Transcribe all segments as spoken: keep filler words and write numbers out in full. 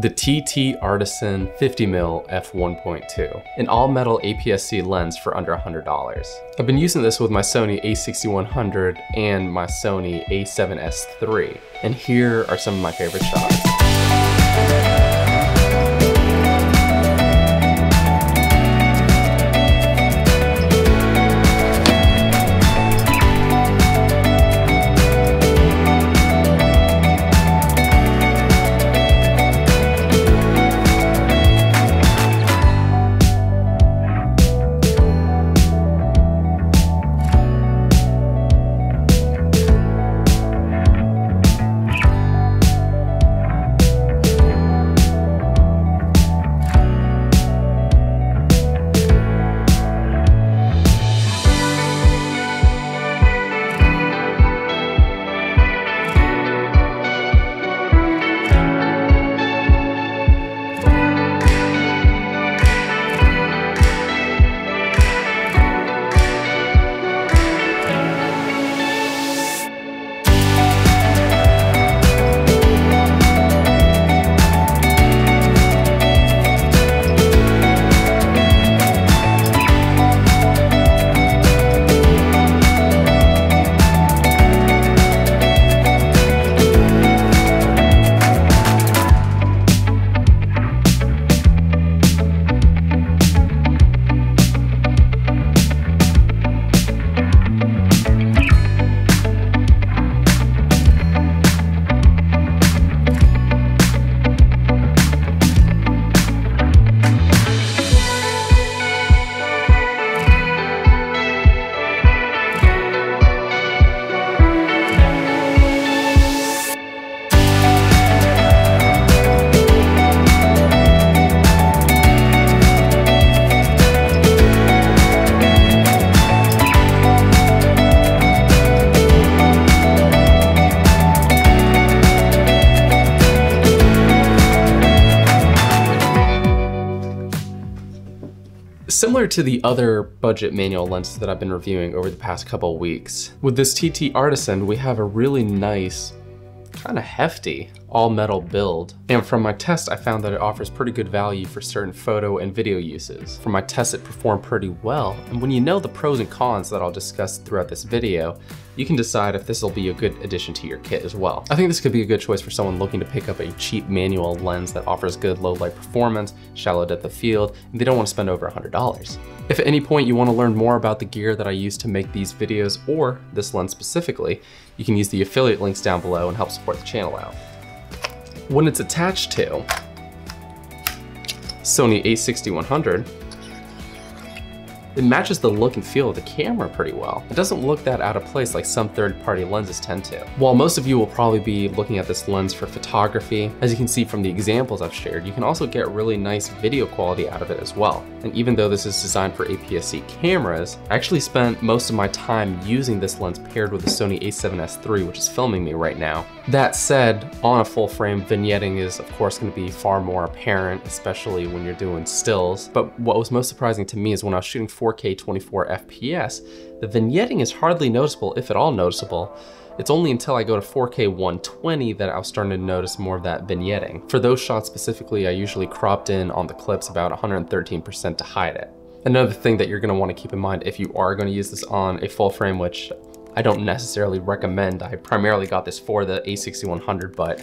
the TTArtisan fifty millimeter f one point two, an all-metal A P S C lens for under one hundred dollars. I've been using this with my Sony a sixty-one hundred and my Sony a seven S three, and here are some of my favorite shots. Similar to the other budget manual lenses that I've been reviewing over the past couple weeks, with this TTArtisan, we have a really nice, kind of hefty, all-metal build. And from my test, I found that it offers pretty good value for certain photo and video uses. From my test, it performed pretty well. And when you know the pros and cons that I'll discuss throughout this video, you can decide if this will be a good addition to your kit as well. I think this could be a good choice for someone looking to pick up a cheap manual lens that offers good low light performance, shallow depth of field, and they don't want to spend over one hundred dollars. If at any point you want to learn more about the gear that I use to make these videos or this lens specifically, you can use the affiliate links down below and help support the channel out. When it's attached to Sony a sixty-one hundred, it matches the look and feel of the camera pretty well. It doesn't look that out of place like some third-party lenses tend to. While most of you will probably be looking at this lens for photography, as you can see from the examples I've shared, you can also get really nice video quality out of it as well. And even though this is designed for A P S C cameras, I actually spent most of my time using this lens paired with the Sony a seven S three, which is filming me right now. That said, on a full frame, vignetting is of course going to be far more apparent, especially when you're doing stills. But what was most surprising to me is when I was shooting four K twenty-four F P S, the vignetting is hardly noticeable, if at all noticeable. It's only until I go to four K one twenty that I was starting to notice more of that vignetting. For those shots specifically, I usually cropped in on the clips about one hundred thirteen percent to hide it. Another thing that you're going to want to keep in mind if you are going to use this on a full frame, which I don't necessarily recommend. I primarily got this for the a sixty-one hundred, but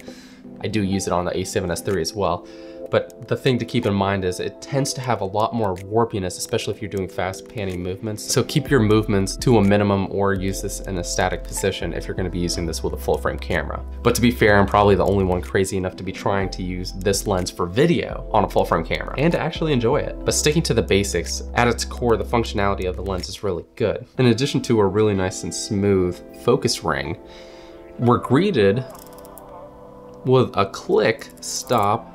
I do use it on the a seven S three as well. But the thing to keep in mind is it tends to have a lot more warpiness, especially if you're doing fast panning movements. So keep your movements to a minimum or use this in a static position if you're gonna be using this with a full frame camera. But to be fair, I'm probably the only one crazy enough to be trying to use this lens for video on a full frame camera and to actually enjoy it. But sticking to the basics, at its core, the functionality of the lens is really good. In addition to a really nice and smooth focus ring, we're greeted with a click, stop,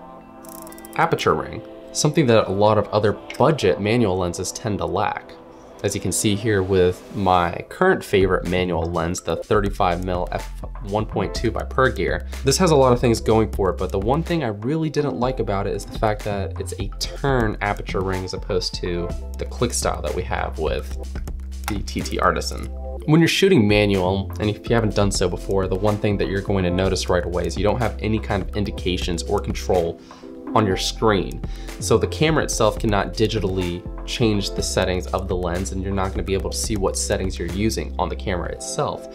aperture ring, something that a lot of other budget manual lenses tend to lack. As you can see here with my current favorite manual lens, the thirty-five millimeter f one point two by Pergear. This has a lot of things going for it, but the one thing I really didn't like about it is the fact that it's a turn aperture ring as opposed to the click style that we have with the TTArtisan. When you're shooting manual, and if you haven't done so before, the one thing that you're going to notice right away is you don't have any kind of indications or control on your screen. So the camera itself cannot digitally change the settings of the lens, and you're not going to be able to see what settings you're using on the camera itself.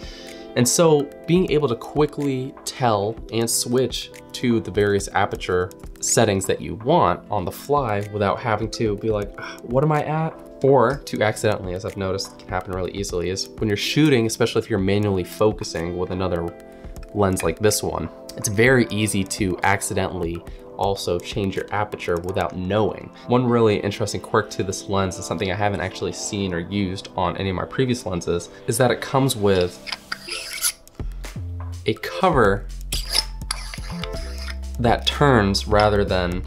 And so being able to quickly tell and switch to the various aperture settings that you want on the fly without having to be like, what am I at? Or to accidentally, as I've noticed can happen really easily, is when you're shooting, especially if you're manually focusing with another lens like this one, it's very easy to accidentally also change your aperture without knowing. One really interesting quirk to this lens, is something I haven't actually seen or used on any of my previous lenses, is that it comes with a cover that turns rather than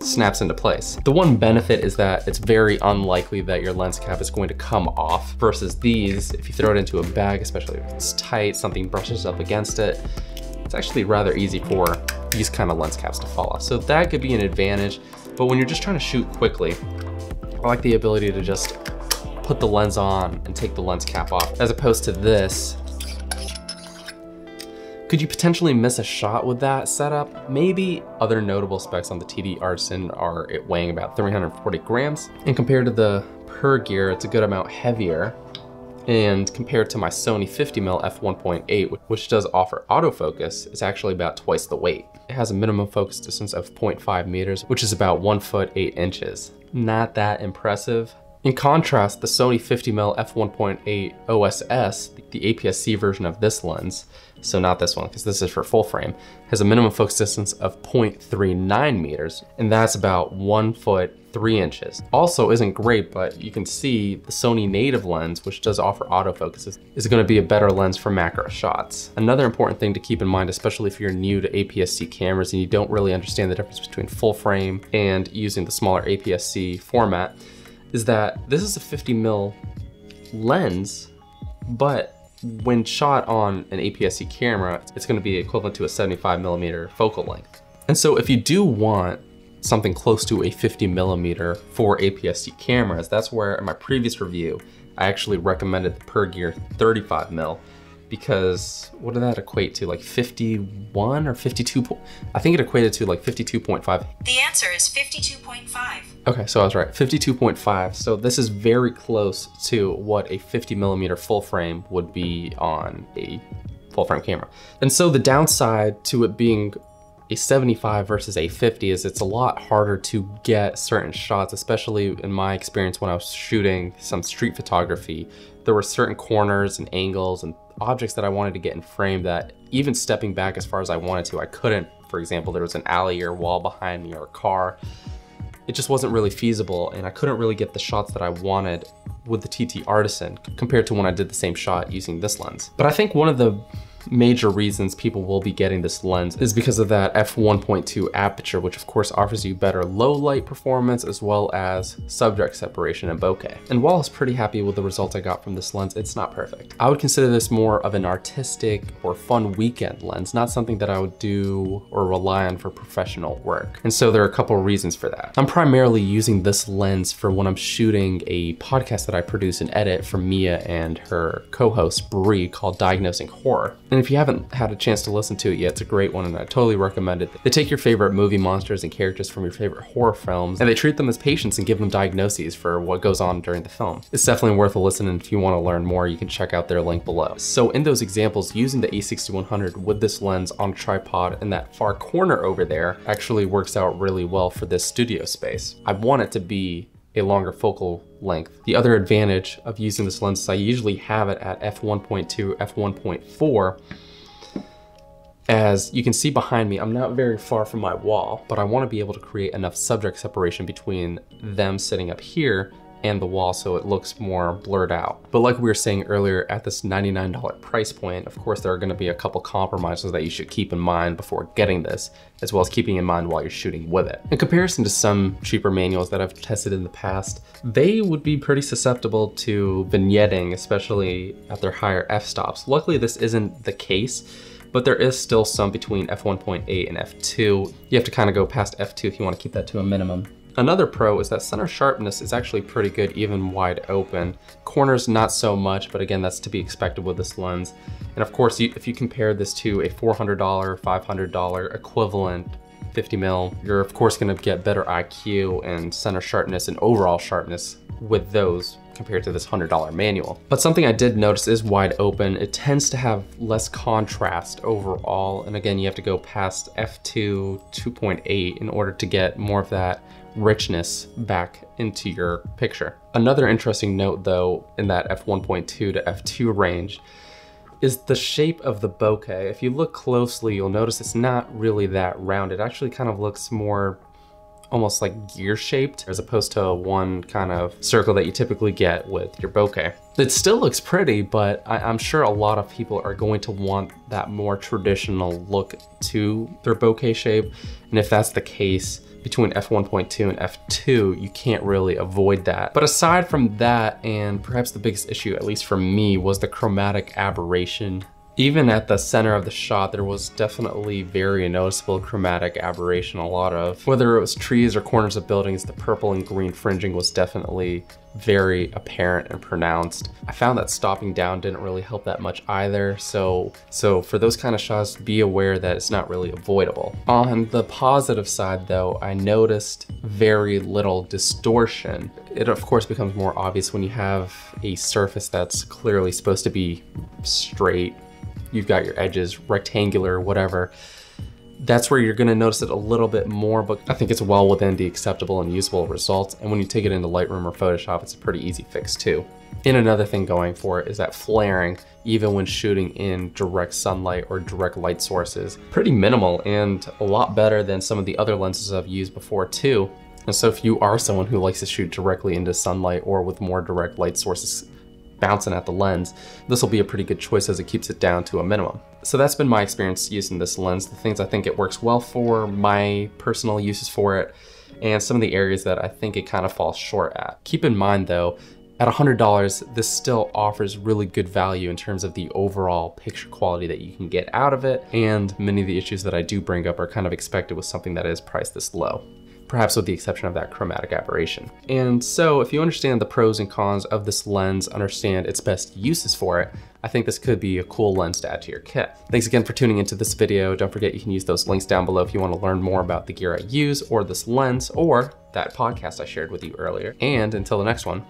snaps into place. The one benefit is that it's very unlikely that your lens cap is going to come off, versus these, if you throw it into a bag, especially if it's tight, something brushes up against it, it's actually rather easy for these kind of lens caps to fall off. So that could be an advantage, but when you're just trying to shoot quickly, I like the ability to just put the lens on and take the lens cap off, as opposed to this. Could you potentially miss a shot with that setup? Maybe. Other notable specs on the TTArtisan are it weighing about three hundred forty grams, and compared to the Pergear, it's a good amount heavier. And compared to my Sony fifty millimeter f one point eight, which does offer autofocus, it's actually about twice the weight. It has a minimum focus distance of zero point five meters, which is about one foot eight inches. Not that impressive. In contrast, the Sony fifty millimeter f one point eight O S S, the A P S C version of this lens, so not this one because this is for full frame, has a minimum focus distance of zero point three nine meters, and that's about one foot three inches. Also isn't great, but you can see the Sony native lens, which does offer autofocus, is going to be a better lens for macro shots. Another important thing to keep in mind, especially if you're new to A P S C cameras and you don't really understand the difference between full frame and using the smaller A P S C format, is that this is a fifty millimeter lens, but when shot on an A P S C camera, it's gonna be equivalent to a seventy-five millimeter focal length. And so if you do want something close to a fifty millimeter for A P S C cameras, that's where in my previous review, I actually recommended the Pergear thirty-five millimeter, because what did that equate to, like fifty-one or fifty-two? I think it equated to like fifty-two point five. The answer is fifty-two point five. Okay, so I was right, fifty-two point five. So this is very close to what a fifty millimeter full frame would be on a full frame camera. And so the downside to it being a seventy-five versus a fifty is it's a lot harder to get certain shots, especially in my experience when I was shooting some street photography. There were certain corners and angles and objects that I wanted to get in frame that even stepping back as far as I wanted to, I couldn't. For example, there was an alley or wall behind me or a car. It just wasn't really feasible, and I couldn't really get the shots that I wanted with the TTArtisan compared to when I did the same shot using this lens. But I think one of the major reasons people will be getting this lens is because of that f one point two aperture, which of course offers you better low light performance as well as subject separation and bokeh. And while I was pretty happy with the results I got from this lens, it's not perfect. I would consider this more of an artistic or fun weekend lens, not something that I would do or rely on for professional work. And so there are a couple of reasons for that. I'm primarily using this lens for when I'm shooting a podcast that I produce and edit for Mia and her co-host Bree called Diagnosing Horror. And if you haven't had a chance to listen to it yet, it's a great one and I totally recommend it. They take your favorite movie monsters and characters from your favorite horror films and they treat them as patients and give them diagnoses for what goes on during the film. It's definitely worth a listen, and if you want to learn more, you can check out their link below. So in those examples, using the a sixty-one hundred with this lens on a tripod in that far corner over there actually works out really well for this studio space. I want it to be a longer focal length. The other advantage of using this lens is I usually have it at f one point two, f one point four. As you can see behind me, I'm not very far from my wall, but I want to be able to create enough subject separation between them sitting up here and the wall so it looks more blurred out. But like we were saying earlier, at this ninety-nine dollar price point, of course there are gonna be a couple compromises that you should keep in mind before getting this, as well as keeping in mind while you're shooting with it. In comparison to some cheaper manuals that I've tested in the past, they would be pretty susceptible to vignetting, especially at their higher f-stops. Luckily this isn't the case, but there is still some between f one point eight and f two. You have to kind of go past f two if you want to keep that to a minimum. Another pro is that center sharpness is actually pretty good even wide open. Corners not so much, but again, that's to be expected with this lens. And of course, if you compare this to a four hundred dollar, five hundred dollar equivalent fifty mil, you're of course gonna get better I Q and center sharpness and overall sharpness with those compared to this one hundred dollar manual. But something I did notice is wide open. It tends to have less contrast overall. And again, you have to go past f two two point eight in order to get more of that richness back into your picture. Another interesting note though, in that f one point two to f two range, is the shape of the bokeh. If you look closely, you'll notice it's not really that round. It actually kind of looks more almost like gear shaped, as opposed to one kind of circle that you typically get with your bokeh. It still looks pretty, but I, I'm sure a lot of people are going to want that more traditional look to their bokeh shape. And if that's the case, between f one point two and f two, you can't really avoid that. But aside from that, and perhaps the biggest issue, at least for me, was the chromatic aberration. Even at the center of the shot, there was definitely very noticeable chromatic aberration, a lot of. Whether it was trees or corners of buildings, the purple and green fringing was definitely very apparent and pronounced. I found that stopping down didn't really help that much either, so, so for those kind of shots, be aware that it's not really avoidable. On the positive side though, I noticed very little distortion. It of course becomes more obvious when you have a surface that's clearly supposed to be straight. You've got your edges, rectangular, whatever. That's where you're gonna notice it a little bit more, but I think it's well within the acceptable and usable results. And when you take it into Lightroom or Photoshop, it's a pretty easy fix too. And another thing going for it is that flaring, even when shooting in direct sunlight or direct light sources, pretty minimal and a lot better than some of the other lenses I've used before too. And so if you are someone who likes to shoot directly into sunlight or with more direct light sources bouncing at the lens, this will be a pretty good choice as it keeps it down to a minimum. So that's been my experience using this lens, the things I think it works well for, my personal uses for it, and some of the areas that I think it kind of falls short at. Keep in mind though, at one hundred dollars, this still offers really good value in terms of the overall picture quality that you can get out of it, and many of the issues that I do bring up are kind of expected with something that is priced this low. Perhaps with the exception of that chromatic aberration. And so if you understand the pros and cons of this lens, understand its best uses for it, I think this could be a cool lens to add to your kit. Thanks again for tuning into this video. Don't forget you can use those links down below if you want to learn more about the gear I use or this lens or that podcast I shared with you earlier. And until the next one.